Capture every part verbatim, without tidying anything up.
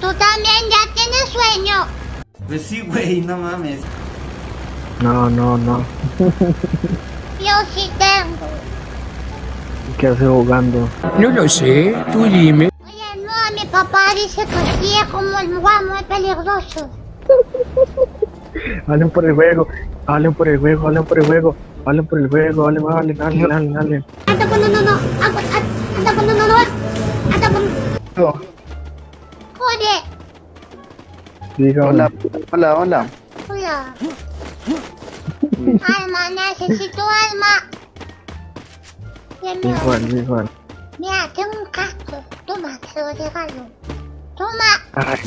Tú también ya tienes sueño. Pues sí, güey, no mames. No, no, no. Yo sí tengo. ¿Qué hace jugando? No lo sé, tú dime. Oye, no, mi papá dice que sí es como el lugar muy peligroso. Hablen por el juego, hablen por el juego, hablen por el juego, hablen por el juego, hablen, hablen, hablen, hablen, hablen. Anda con no, no, no, anda con no, no, no, anda con no. Joder. Diga hola, hola, hola. Hola. Alma, necesito alma. Igual, igual. Mira, tengo un casco. Toma, te lo regalo. Toma. Ay,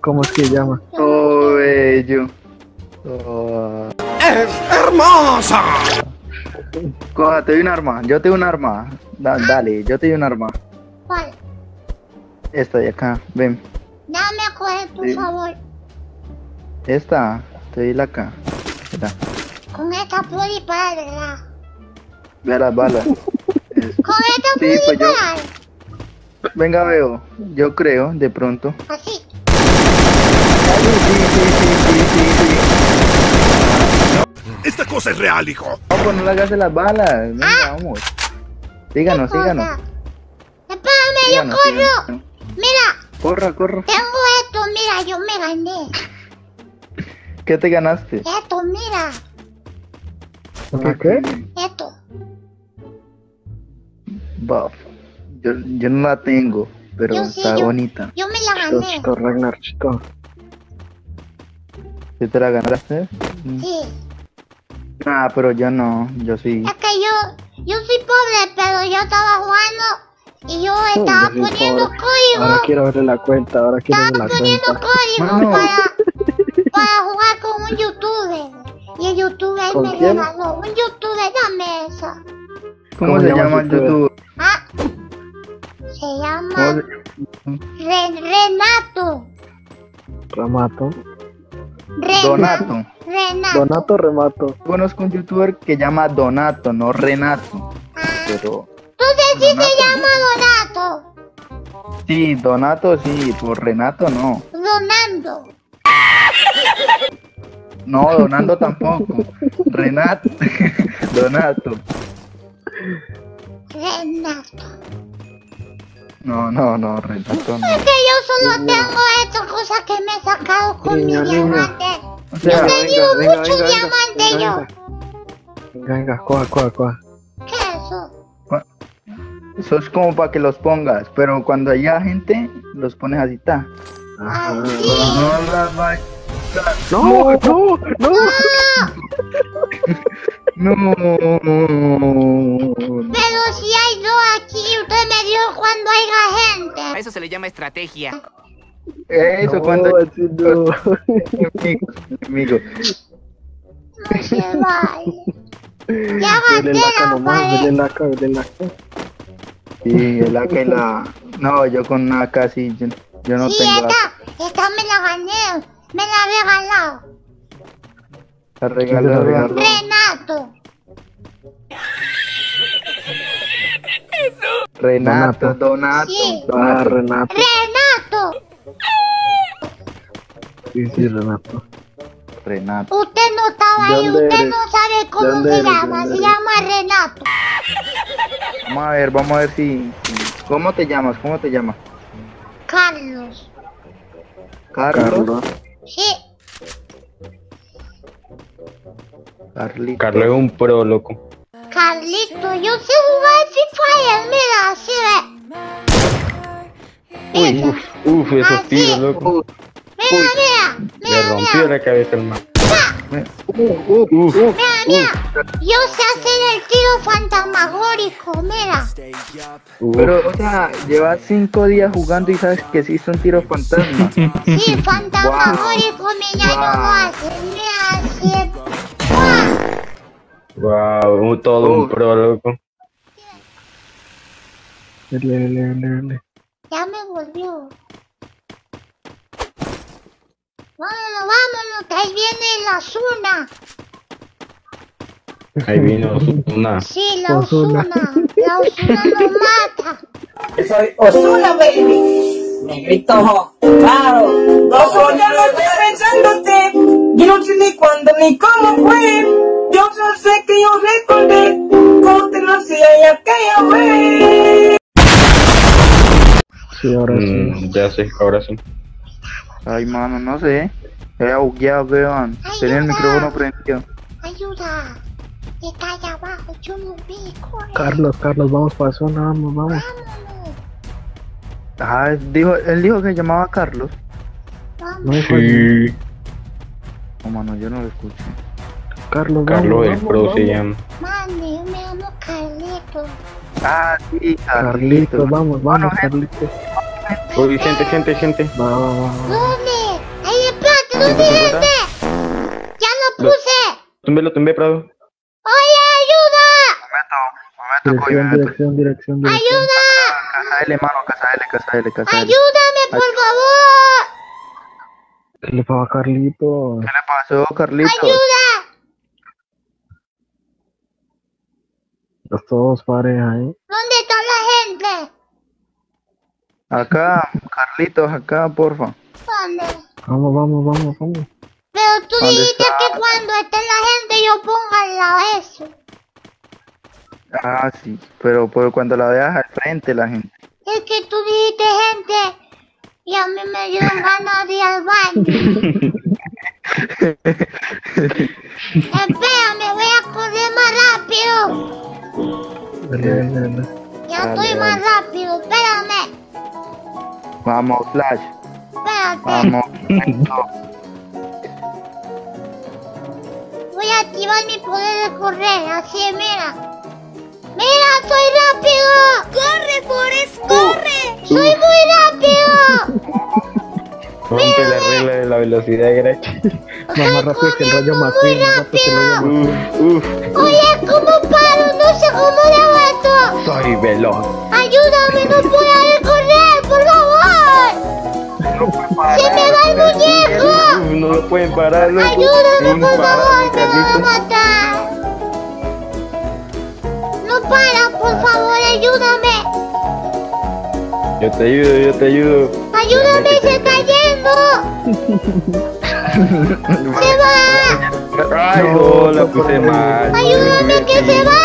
¿cómo se llama? Oh, bello. Oh. ¡Es hermosa! Coja, te doy un arma. Yo te doy un arma. Da, ah. Dale, yo te doy un arma. ¿Cuál? Esta de acá, ven. Dame, coge, por sí. favor. Esta, te doy la acá. Esta. Con esta puedo disparar, ¿verdad? Ve las balas. Con esta sí, puedo pues disparar. Yo... Venga, veo. Yo creo, de pronto. Así. Esta cosa es real, hijo. No, pues no le hagas de las balas. Venga, ah, vamos. Síganos, síganos. Espérame, síganos, yo corro. Síganos. Mira. Corra, corra. Tengo esto, mira, yo me gané. ¿Qué te ganaste? Esto, mira. ¿Qué? ¿Qué? Esto. Buff. Yo, yo no la tengo, pero yo está sí, yo, bonita. Yo me la gané. Chico, Ragnar, chico. ¿Sí te la ganaste? Sí. Ah, pero yo no, yo sí. Es que yo, yo soy pobre, pero yo estaba jugando y yo estaba sí, yo poniendo pobre. código. Ahora quiero verle la cuenta, ahora quiero verle la cuenta. Estaba poniendo código para, para jugar con un youtuber. Y el youtuber me quién? regaló, un youtuber, dame eso. ¿Cómo, ¿Cómo se llama el youtuber? youtuber? Ah, se llama Re Renato. Ramato. Renato. Donato. Renato. Donato Remato. Conozco un youtuber que llama Donato, no Renato. Ah. Pero. Entonces sí Donato. se llama Donato. Sí, Donato sí, por Renato no. Donando. No, Donando tampoco. Renato. Donato. Renato. No, no, no, Renato. No. Es que yo solo tengo estas cosas que me he sacado con venga, mi diamante. O sea, yo te venga, digo venga, mucho venga, diamante venga, yo. Venga, venga, coja, coja, coja. ¿Qué es eso? Eso es como para que los pongas, pero cuando haya gente, los pones así, ta. Ah, sí. No las vayas. No, no, no. No. No. Pero si hay dos aquí, usted me dio cuando haya gente. A eso se le llama estrategia. Eso no, cuando no. Amigos, amigos. No se vaya. Ya va la cara, de la cara. Sí, el A K y la. No, yo con A K sí, yo, yo no sí, tengo. Esta, esta me la gané. Me la regalado. La regaló, regaló. Renato. Renato, Donato. Sí. Ah, Renato. Renato. Sí, sí, Renato. Renato. Usted no estaba ahí, usted eres? no sabe cómo se eres? llama. Se llama Renato. Vamos a ver, vamos a ver si. ¿Cómo te llamas? ¿Cómo te llamas? Carlos. Carlos. Carlos. Sí. Carlito. Carlos es un pro, loco. Carlito, yo sé jugar Free Fire, mira, así ve. Uy, uf, uf, esos así. tiros, loco. Mira, mira, mira. Le rompió mira. la cabeza el man. Uh, uh, uh, uh, mira, mira, uh. yo sé hacer el tiro fantasmagórico, mira. Uh. Pero, o sea, llevas cinco días jugando y sabes que sí son tiros fantasma. Sí, fantasmagórico, wow. mi ya wow. no lo hace, mira, así Wow, wow todo uh. un pro, loco. Dale, dale, dale. Ya me volvió. Vámonos, vámonos, que ahí viene la Osuna. Ahí vino Osuna. Sí, la Osuna. La Osuna nos mata. Soy Osuna, baby. Negrito, claro. No soy ya lo estoy pensándote. Yo no sé ni cuándo ni cómo fue. Yo solo sé que yo recordé cómo te nací y aquella vez. Sí, ahora sí. Mm, ya sé, ahora sí. Ay, mano, no sé. He augueado, vean. Tenía el micrófono prendido. Ayuda. Está allá abajo, yo no vi. Carlos, Carlos, vamos para zona, vamos, vamos. Ah, dijo, él dijo que se llamaba Carlos. No, sí. No, mano, yo no lo escucho. Carlos, Carlos, el pro se llama. Mami, yo me llamo Carlito. Ah, sí, Carlito. Carlitos, vamos, vamos, Carlitos. Oh, Vicente, gente, gente. Va, va, va. ¿Dónde? Ahí es Prado, ¿dónde es este? Ya lo puse. Tumbé, lo tumbé, Prado. ¡Oye, ayuda! Dirección, dirección, dirección, dirección. ¡Ayuda! Casale, mano, casale, casale, casale. ¡Ayúdame, por Ay favor! ¿Qué le pasó a Carlito? ¿Qué le pasó, Carlito? ¡Ayuda! Los todos pareja, ¿eh? ¿Dónde está la gente? Acá, Carlitos, acá, porfa. ¿Dónde? Vamos, vamos, vamos, vamos. Pero tú dijiste está? que cuando esté la gente yo ponga al lado eso. Ah, sí, pero, pero cuando la veas al frente, la gente. Es que tú dijiste gente y a mí me dieron ganas de ir al baño. Espera, me voy a correr más rápido. Dale, dale, dale. Ya dale, estoy dale. más rápido, espérame. Vamos, Flash. Espérate. Vamos. Voy a activar mi poder de correr, así mira. ¡Mira, soy rápido! ¡Corre, Forrest, corre! Uh, ¡Soy uh. muy rápido! Rompe la regla de la velocidad, Grachi. Más, más rápido que el rayo Martín, más rápido que el rayo Martín. Oye, ¿cómo paro? No sé cómo levanto. Soy veloz. Ayúdame, no puedo correr, por favor. No pueden parar. ¡Se me va el muñeco! Uh, no lo pueden parar, loco. Ayúdame, por favor, me van a matar. Para, por favor, ayúdame. Yo te ayudo, yo te ayudo. Ayúdame, se está yendo. Se va. Ay, no, la puse mal. Ayúdame que se va.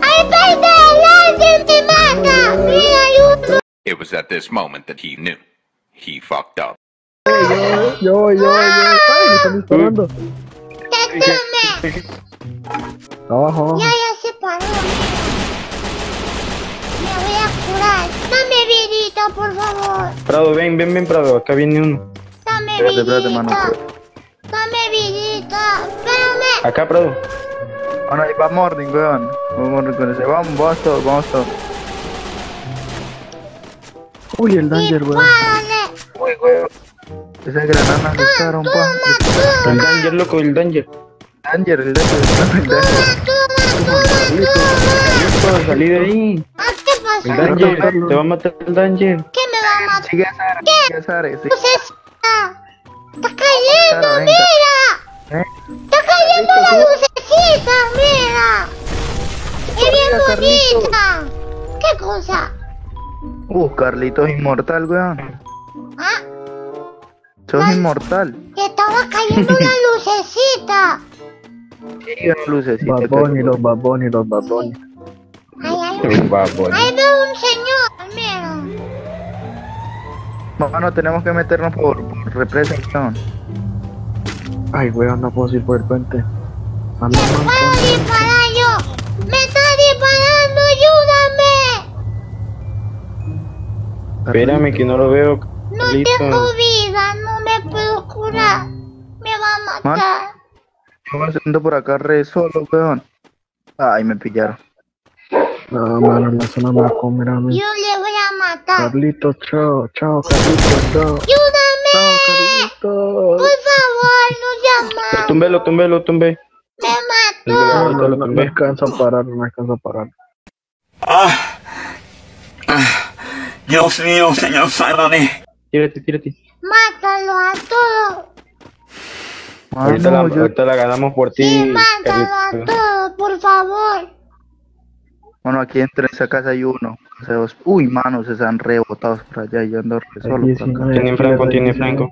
Ay, perdón, alguien me mata. Me ayudo. It was at this moment that he knew he fucked up. Yo, yo, yo, yo. Ay, me están disparando. Abajo. Ya, ya se paró. Me voy a curar. Dame vidita, por favor. Prado, ven, ven, ven, Prado. Acá viene uno. Dame vidita. Espérate, mano. Dame vidita. Espérame. Acá, Prado. Ahora va Morning, weón. Vamos con ese. Vamos, vamos todos, vamos todos. Uy, el Danger, weón. Uy, weón. Esas granadas le estaron, pa. El Danger, loco, el Danger. Danger, el daño, el daño. Toma, salí de ahí. ¿Qué pasa? El daño, te va a matar el daño. ¿Qué me va a matar? Sigue a Sara, sigue a Sara. ¿Qué? Está cayendo, mira. Está cayendo la lucecita, mira. Es bien bonita. ¿Qué cosa? Uh, Carlitos inmortal, weón. Ah. Sos inmortal. Te estaba cayendo la lucecita. Sí, una lucecita. Baboni, los baboni, los baboni. Ahí veo un señor, mira. Bueno, tenemos que meternos por, por representación. Ay, weón, no puedo ir por el puente. ¡Me puedo disparar yo! ¡Me está disparando! ¡Ayúdame! Espérame que no lo veo. No tengo vida, no me puedo curar. Me va a matar. Estaba haciendo por acá re solo, weón. Ay, me pillaron. No, mano, la zona me va a comer a mí. Yo le voy a matar. Carlitos, chao, chao, Carlitos, chao. ¡Ayúdame! Chao, por favor, no llamas. Tumbé, lo tumbé, lo tumbé. Me mató. No, no, no, no alcanza a parar, no alcanza a parar. Ah, ah, Dios mío, señor, sálvame. Tírate, tírate. Mátalo a todos. Mano, ahorita, la, yo... ahorita la ganamos por ti. Sí, mándalo a todos, por favor. Bueno, aquí entre esa casa hay uno. O sea, dos. Uy, manos, se están rebotados por allá y yo ando re solo. Tienen Franco, tiene Franco.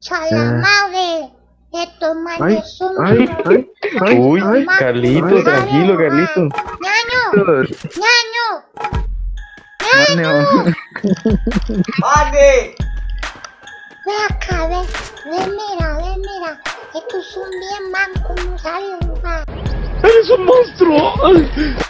Chalamade, estos manes son. Uy, Carlito, tranquilo, Carlito. Ñaño, ñaño, ñaño. Vale. Ve acá, ve, ve, mira, ve, mira. Estos son bien mancos, no saben jugar. ¡Eres un monstruo!